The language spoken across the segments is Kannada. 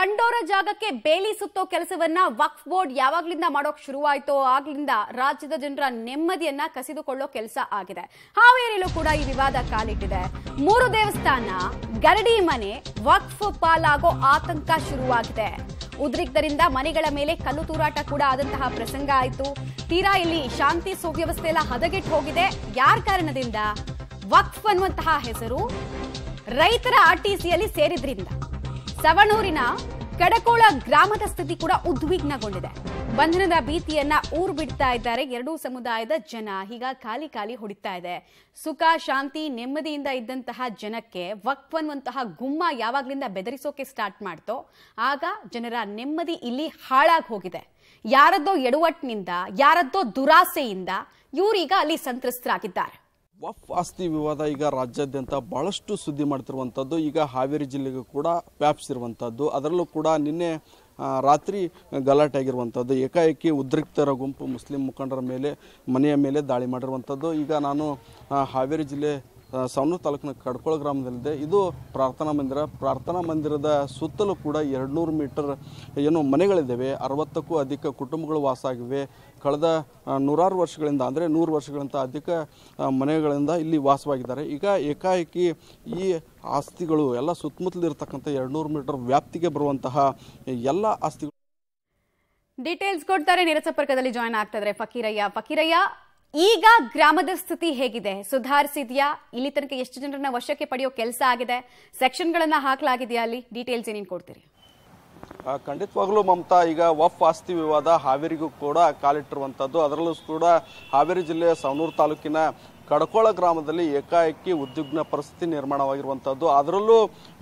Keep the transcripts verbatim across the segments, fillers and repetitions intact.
ಕಂಡೋರ ಜಾಗಕ್ಕೆ ಬೇಲಿ ಸುತ್ತೋ ಕೆಲಸವನ್ನ ವಕ್ಫ್ ಬೋರ್ಡ್ ಯಾವಾಗಲಿಂದ ಮಾಡೋಕೆ ಶುರುವಾಯಿತೋ ಆಗಲಿಂದ ರಾಜ್ಯದ ಜನರ ನೆಮ್ಮದಿಯನ್ನ ಕಸಿದುಕೊಳ್ಳೋ ಕೆಲಸ ಆಗಿದೆ. ಹಾವೇರಿಯಲ್ಲೂ ಕೂಡ ಈ ವಿವಾದ ಕಾಲಿಟ್ಟಿದೆ. ಮೂರು ದೇವಸ್ಥಾನ, ಗರಡಿ ಮನೆ ವಕ್ಫ್ ಪಾಲಾಗೋ ಆತಂಕ ಶುರುವಾಗಿದೆ. ಉದ್ರಿಕ್ತರಿಂದ ಮನೆಗಳ ಮೇಲೆ ಕಲ್ಲು ತೂರಾಟ ಕೂಡ ಆದಂತಹ ಪ್ರಸಂಗ ಆಯಿತು. ತೀರಾ ಇಲ್ಲಿ ಶಾಂತಿ ಸುವ್ಯವಸ್ಥೆ ಎಲ್ಲ ಹದಗೆಟ್ಟು ಹೋಗಿದೆ. ಯಾರ ಕಾರಣದಿಂದ? ವಕ್ಫ್ ಅನ್ನುವಂತಹ ಹೆಸರು ರೈತರ ಆರ್ಟಿಸಿಯಲ್ಲಿ ಸೇರಿದ್ರಿಂದ. ಸವಣೂರಿನ ಕಡಕೋಳ ಗ್ರಾಮದ ಸ್ಥಿತಿ ಕೂಡ ಉದ್ವಿಗ್ನಗೊಂಡಿದೆ. ಬಂಧನದ ಭೀತಿಯನ್ನ ಊರು ಬಿಡ್ತಾ ಇದ್ದಾರೆ ಎರಡೂ ಸಮುದಾಯದ ಜನ. ಈಗ ಖಾಲಿ ಖಾಲಿ ಹೊಡಿತಾ ಇದೆ. ಸುಖ ಶಾಂತಿ ನೆಮ್ಮದಿಯಿಂದ ಇದ್ದಂತಹ ಜನಕ್ಕೆ ವಕ್ಫ್ ಅನ್ನುವಂತಹ ಗುಮ್ಮ ಯಾವಾಗ್ಲಿಂದ ಬೆದರಿಸೋಕೆ ಸ್ಟಾರ್ಟ್ ಮಾಡ್ತೋ ಆಗ ಜನರ ನೆಮ್ಮದಿ ಇಲ್ಲಿ ಹಾಳಾಗಿ ಹೋಗಿದೆ. ಯಾರದ್ದೋ ಎಡವಟ್ಟಿನಿಂದ, ಯಾರದ್ದೋ ದುರಾಸೆಯಿಂದ ಇವರೀಗ ಅಲ್ಲಿ ಸಂತ್ರಸ್ತರಾಗಿದ್ದಾರೆ. ವಕ್ಫ್ ಆಸ್ತಿ ವಿವಾದ ಈಗ ರಾಜ್ಯಾದ್ಯಂತ ಭಾಳಷ್ಟು ಸುದ್ದಿ ಮಾಡ್ತಿರುವಂಥದ್ದು ಈಗ ಹಾವೇರಿ ಜಿಲ್ಲೆಗೂ ಕೂಡ ವ್ಯಾಪಿಸಿರುವಂಥದ್ದು. ಅದರಲ್ಲೂ ಕೂಡ ನಿನ್ನೆ ರಾತ್ರಿ ಗಲಾಟೆ ಆಗಿರುವಂಥದ್ದು, ಏಕಾಏಕಿ ಉದ್ರಿಕ್ತರ ಗುಂಪು ಮುಸ್ಲಿಂ ಮುಖಂಡರ ಮೇಲೆ ಮನೆಯ ಮೇಲೆ ದಾಳಿ ಮಾಡಿರುವಂಥದ್ದು. ಈಗ ನಾನು ಹಾವೇರಿ ಜಿಲ್ಲೆ ಸಾವನೂರು ತಾಲೂಕಿನ ಕಡಕೋಳ ಗ್ರಾಮದಲ್ಲಿದೆ. ಇದು ಪ್ರಾರ್ಥನಾ ಮಂದಿರ, ಪ್ರಾರ್ಥನಾ ಮಂದಿರದ ಸುತ್ತಲೂ ಕೂಡ ಎರಡು ನೂರು ಮೀಟರ್ ಏನು ಮನೆಗಳಿದ್ದಾವೆ. ಅರವತ್ತಕ್ಕೂ ಅಧಿಕ ಕುಟುಂಬಗಳು ವಾಸ ಆಗಿವೆ. ಕಳೆದ ನೂರಾರು ವರ್ಷಗಳಿಂದ ಅಂದರೆ ನೂರು ವರ್ಷಗಳಿಗಿಂತ ಅಧಿಕ ಮನೆಗಳಿಂದ ಇಲ್ಲಿ ವಾಸವಾಗಿದ್ದಾರೆ. ಈಗ ಏಕಾಏಕಿ ಈ ಆಸ್ತಿಗಳು ಎಲ್ಲ ಸುತ್ತಮುತ್ತಲಿರ್ತಕ್ಕಂಥ ಎರಡು ನೂರು ಮೀಟರ್ ವ್ಯಾಪ್ತಿಗೆ ಬರುವಂತಹ ಎಲ್ಲ ಆಸ್ತಿಗಳು ಡೀಟೇಲ್ಸ್ ಕೊಡ್ತಾರೆ. ನೇರ ಸಂಪರ್ಕದಲ್ಲಿ ಜಾಯಿನ್ ಆಗ್ತಾ ಇದ್ದಾರೆ ಫಕೀರಯ್ಯ. ಫಕೀರಯ್ಯ, ಈಗ ಗ್ರಾಮದ ಸ್ಥಿತಿ ಹೇಗಿದೆ? ಸುಧಾರಿಸಿದ್ಯಾ? ಇಲ್ಲಿ ತನಕ ಎಷ್ಟು ಜನರನ್ನ ವಶಕ್ಕೆ ಪಡೆಯೋ ಕೆಲಸ ಆಗಿದೆ? ಸೆಕ್ಷನ್ಗಳನ್ನ ಹಾಕಲಾಗಿದೆಯಾ? ಅಲ್ಲಿ ಡೀಟೇಲ್ಸ್ ಏನೇನು ಕೊಡ್ತೀರಿ? ಖಂಡಿತವಾಗ್ಲೂ ಮಮತಾ, ಈಗ ವಕ್ಫ್ ಆಸ್ತಿ ವಿವಾದ ಹಾವೇರಿಗೂ ಕೂಡ ಕಾಲಿಟ್ಟಿರುವಂಥದ್ದು. ಅದರಲ್ಲೂ ಕೂಡ ಹಾವೇರಿ ಜಿಲ್ಲೆಯ ಸಾವನೂರು ತಾಲೂಕಿನ ಕಡಕೋಳ ಗ್ರಾಮದಲ್ಲಿ ಏಕಾಏಕಿ ಉದ್ವಿಗ್ನ ಪರಿಸ್ಥಿತಿ ನಿರ್ಮಾಣವಾಗಿರುವಂಥದ್ದು. ಅದರಲ್ಲೂ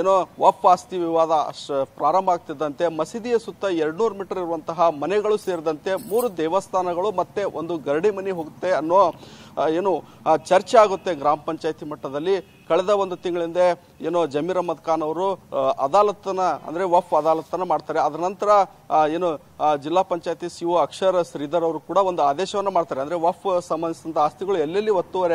ಏನೋ ವಕ್ಫ್ ಆಸ್ತಿ ವಿವಾದ ಪ್ರಾರಂಭ ಆಗ್ತಿದ್ದಂತೆ ಮಸೀದಿಯ ಸುತ್ತ ಎರಡು ನೂರು ಮೀಟರ್ ಇರುವಂತಹ ಮನೆಗಳು ಸೇರಿದಂತೆ ಮೂರು ದೇವಸ್ಥಾನಗಳು ಮತ್ತೆ ಒಂದು ಗರಡಿ ಮನೆ ಹೋಗುತ್ತೆ ಅನ್ನೋ ಏನು ಚರ್ಚೆ ಆಗುತ್ತೆ ಗ್ರಾಮ ಪಂಚಾಯತಿ ಮಟ್ಟದಲ್ಲಿ. ಕಳೆದ ಒಂದು ತಿಂಗಳಿಂದ ಏನೋ ಜಮೀರ್ ಅಹಮದ್ ಖಾನ್ ಅವರು ಅದಾಲತನ ಅಂದರೆ ವಕ್ಫ್ ಅದಾಲತನ ಮಾಡ್ತಾರೆ. ಅದರ ನಂತರ ಏನು ಜಿಲ್ಲಾ ಪಂಚಾಯತಿ ಸಿ ಒ ಅಕ್ಷರ ಶ್ರೀಧರ್ ಅವರು ಕೂಡ ಒಂದು ಆದೇಶವನ್ನು ಮಾಡ್ತಾರೆ. ಅಂದರೆ ವಕ್ಫ್ ಸಂಬಂಧಿಸಿದಂಥ ಆಸ್ತಿಗಳು ಎಲ್ಲೆಲ್ಲಿ ಒತ್ತುವರಿ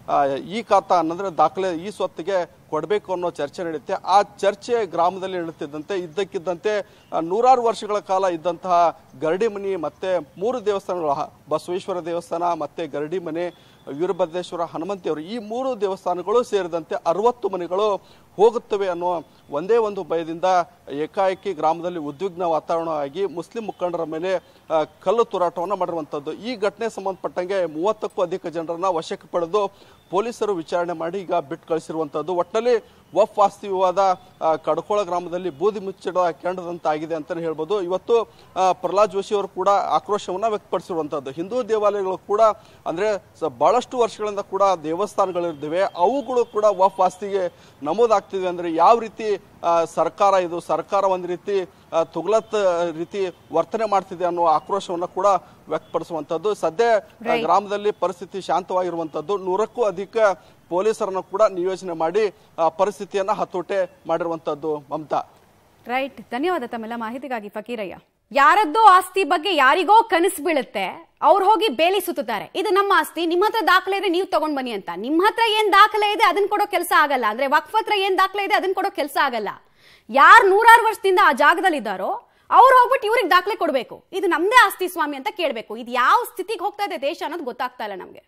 ಈ ಖಾತಾ ಅನ್ನಂದರೆ ದಾಖಲೆ ಈ ಸ್ವತ್ತಿಗೆ ಕೊಡಬೇಕು ಅನ್ನೋ ಚರ್ಚೆ ನಡೆಯುತ್ತೆ. ಆ ಚರ್ಚೆ ಗ್ರಾಮದಲ್ಲಿ ನಡೀತಿದ್ದಂತೆ ಇದ್ದಕ್ಕಿದ್ದಂತೆ ನೂರಾರು ವರ್ಷಗಳ ಕಾಲ ಇದ್ದಂತಹ ಗರಡಿ ಮನೆ ಮತ್ತು ಮೂರು ದೇವಸ್ಥಾನಗಳು, ಬಸವೇಶ್ವರ ದೇವಸ್ಥಾನ ಮತ್ತು ಗರಡಿ ಮನೆ, ವೀರಭದ್ರೇಶ್ವರ, ಹನುಮಂತಿಯವರು, ಈ ಮೂರು ದೇವಸ್ಥಾನಗಳು ಸೇರಿದಂತೆ ಅರವತ್ತು ಮನೆಗಳು ಹೋಗುತ್ತವೆ ಅನ್ನೋ ಒಂದೇ ಒಂದು ಭಯದಿಂದ ಏಕಾಏಕಿ ಗ್ರಾಮದಲ್ಲಿ ಉದ್ವಿಗ್ನ ವಾತಾವರಣವಾಗಿ ಮುಸ್ಲಿಂ ಮುಖಂಡರ ಮೇಲೆ ಕಲ್ಲು ತೂರಾಟವನ್ನು ಮಾಡಿರುವಂಥದ್ದು. ಈ ಘಟನೆ ಸಂಬಂಧಪಟ್ಟಂಗೆ ಮೂವತ್ತಕ್ಕೂ ಅಧಿಕ ಜನರನ್ನು ವಶಕ್ಕೆ ಪಡೆದು ಪೊಲೀಸರು ವಿಚಾರಣೆ ಮಾಡಿ ಈಗ ಬಿಟ್ಟು ಕಳಿಸಿರುವಂಥದ್ದು. ಒಟ್ಟಿನಲ್ಲಿ ವಕ್ಫ್ ಆಸ್ತಿ ವಿವಾದ ಕಡಕೋಳ ಗ್ರಾಮದಲ್ಲಿ ಬೂದಿ ಮುಚ್ಚಿಡ ಕೆಂಡದಂತಾಗಿದೆ ಅಂತಲೇ ಹೇಳ್ಬೋದು. ಇವತ್ತು ಪ್ರಹ್ಲಾದ್ ಜೋಶಿ ಅವರು ಕೂಡ ಆಕ್ರೋಶವನ್ನು ವ್ಯಕ್ತಪಡಿಸಿರುವಂಥದ್ದು. ಹಿಂದೂ ದೇವಾಲಯಗಳು ಕೂಡ ಅಂದರೆ ಭಾಳಷ್ಟು ವರ್ಷಗಳಿಂದ ಕೂಡ ದೇವಸ್ಥಾನಗಳಿದ್ದಾವೆ, ಅವುಗಳು ಕೂಡ ವಕ್ಫ್ ಆಸ್ತಿಗೆ ನಮೂದಾಗ್ತಿವೆ. ಅಂದರೆ ಯಾವ ರೀತಿ ಸರ್ಕಾರ ಇದು ಸರ್ಕಾರ ಒಂದು ರೀತಿ ತುಗಲತ್ ರೀತಿ ವರ್ತನೆ ಮಾಡ್ತಿದೆ ಅನ್ನೋ ಆಕ್ರೋಶವನ್ನು ಕೂಡ ವ್ಯಕ್ತಪಡಿಸುವಂಥದ್ದು. ಸದ್ಯ ಗ್ರಾಮದಲ್ಲಿ ಪರಿಸ್ಥಿತಿ ಶಾಂತವಾಗಿರುವಂಥದ್ದು. ನೂರಕ್ಕೂ ಅಧಿಕ ಪೊಲೀಸರನ್ನು ಕೂಡ ನಿಯೋಜನೆ ಮಾಡಿ ಪರಿಸ್ಥಿತಿಯನ್ನ ಹತೋಟೆ ಮಾಡಿರುವಂತದ್ದು. ಮಮತಾ, ರೈಟ್, ಧನ್ಯವಾದ ತಮ್ಮೆಲ್ಲ ಮಾಹಿತಿಗಾಗಿ ಫಕೀರಯ್ಯ. ಯಾರದ್ದೋ ಆಸ್ತಿ ಬಗ್ಗೆ ಯಾರಿಗೋ ಕನಸು ಬೀಳುತ್ತೆ, ಅವ್ರು ಹೋಗಿ ಬೇಲಿ ಸುತ್ತುತ್ತಾರೆ, ಇದು ನಮ್ಮ ಆಸ್ತಿ, ನಿಮ್ಮ ಹತ್ರ ದಾಖಲೆ ಇದೆ ನೀವು ತಗೊಂಡ್ ಬನ್ನಿ ಅಂತ. ನಿಮ್ಮ ಹತ್ರ ಏನ್ ದಾಖಲೆ ಇದೆ ಅದನ್ನ ಕೊಡೋ ಕೆಲಸ ಆಗಲ್ಲ, ಅಂದ್ರೆ ವಕ್ಫ್ ಹತ್ರ ಏನ್ ದಾಖಲೆ ಇದೆ ಅದನ್ನ ಕೊಡೋ ಕೆಲಸ ಆಗಲ್ಲ. ಯಾರು ನೂರಾರು ವರ್ಷದಿಂದ ಆ ಜಾಗದಲ್ಲಿ ಇದ್ದಾರೋ ಅವ್ರು ಹೋಗ್ಬಿಟ್ಟು ಇವ್ರಿಗೆ ದಾಖಲೆ ಕೊಡ್ಬೇಕು, ಇದು ನಮ್ದೇ ಆಸ್ತಿ ಸ್ವಾಮಿ ಅಂತ ಕೇಳ್ಬೇಕು. ಇದು ಯಾವ ಸ್ಥಿತಿಗೆ ಹೋಗ್ತಾ ಇದೆ ದೇಶ ಅನ್ನೋದು ಗೊತ್ತಾಗ್ತಾ ಇಲ್ಲ ನಮ್ಗೆ.